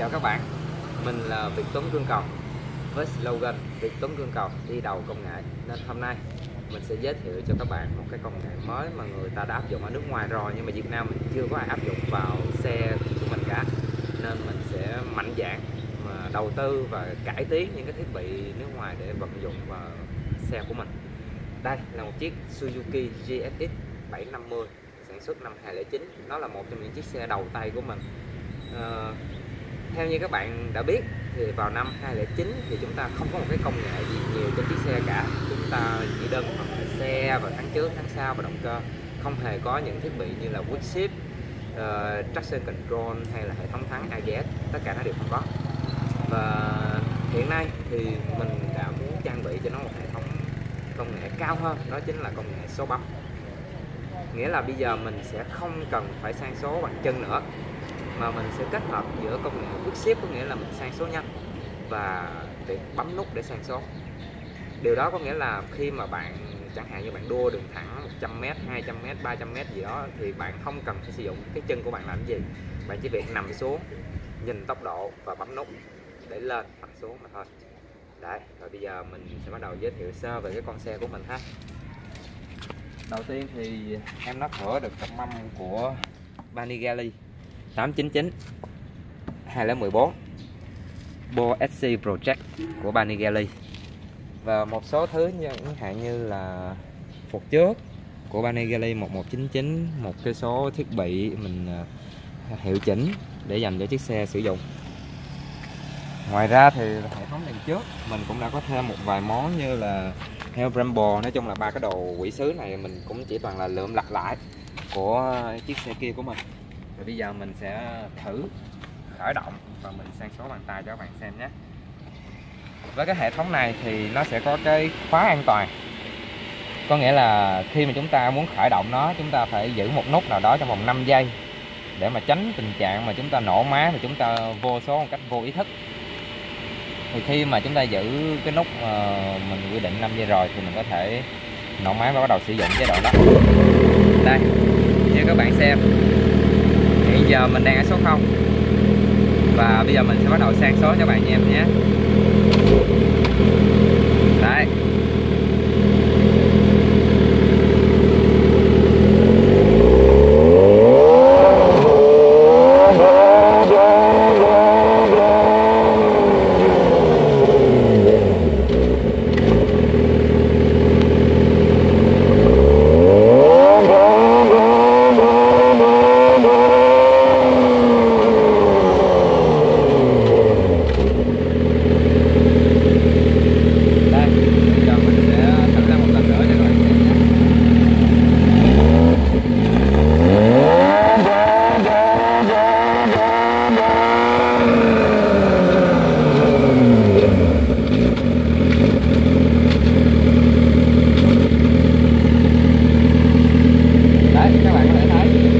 Chào các bạn, mình là Việt Tuấn Cương Cầu với slogan Việt Tuấn Cương Cầu đi đầu công nghệ. Nên hôm nay mình sẽ giới thiệu cho các bạn một cái công nghệ mới mà người ta đã áp dụng ở nước ngoài rồi, nhưng mà Việt Nam mình chưa có ai áp dụng vào xe của mình cả. Nên mình sẽ mạnh dạn mà đầu tư và cải tiến những cái thiết bị nước ngoài để vận dụng vào xe của mình. Đây là một chiếc Suzuki GSX 750 sản xuất năm 2009. Nó là một trong những chiếc xe đầu tay của mình. Theo như các bạn đã biết thì vào năm 2009 thì chúng ta không có một cái công nghệ gì nhiều trên chiếc xe cả. Chúng ta chỉ đơn thuần là xe và tháng trước, tháng sau và động cơ, không hề có những thiết bị như là quick shift, traction control hay là hệ thống thắng ABS, tất cả nó đều không có. Và hiện nay thì mình đã muốn trang bị cho nó một hệ thống công nghệ cao hơn, đó chính là công nghệ số bấm. Nghĩa là bây giờ mình sẽ không cần phải sang số bằng chân nữa, mà mình sẽ kết hợp giữa công nghệ quick shift, có nghĩa là mình sang số nhanh, và việc bấm nút để sang số. Điều đó có nghĩa là khi mà bạn, chẳng hạn như bạn đua đường thẳng 100m, 200m, 300m gì đó, thì bạn không cần phải sử dụng cái chân của bạn làm gì, bạn chỉ việc nằm xuống, nhìn tốc độ và bấm nút để lên hoặc xuống mà thôi. Đấy, rồi bây giờ mình sẽ bắt đầu giới thiệu sơ về cái con xe của mình ha. Đầu tiên thì em nó khởi được cặp mâm của Panigale 899 2014 Bo SC Project của Panigale, và một số thứ chẳng hạn như là phục trước của Panigale 1199, một cái số thiết bị mình hiệu chỉnh để dành cho chiếc xe sử dụng. Ngoài ra thì hệ thống đèn trước mình cũng đã có thêm một vài món như là heo Brembo. Nói chung là ba cái đồ quỷ sứ này mình cũng chỉ toàn là lượm lặt lại của chiếc xe kia của mình. Rồi bây giờ mình sẽ thử khởi động và mình sang số bằng tay cho các bạn xem nhé. Với cái hệ thống này thì nó sẽ có cái khóa an toàn, có nghĩa là khi mà chúng ta muốn khởi động nó, chúng ta phải giữ một nút nào đó trong vòng 5 giây để mà tránh tình trạng mà chúng ta nổ máy và chúng ta vô số một cách vô ý thức. Thì khi mà chúng ta giữ cái nút mình quy định 5 giây rồi thì mình có thể nổ máy và bắt đầu sử dụng chế độ đó. Đây, như các bạn xem, hiện giờ mình đang ở số 0 và bây giờ mình sẽ bắt đầu sang số cho các bạn em nhé. Đấy,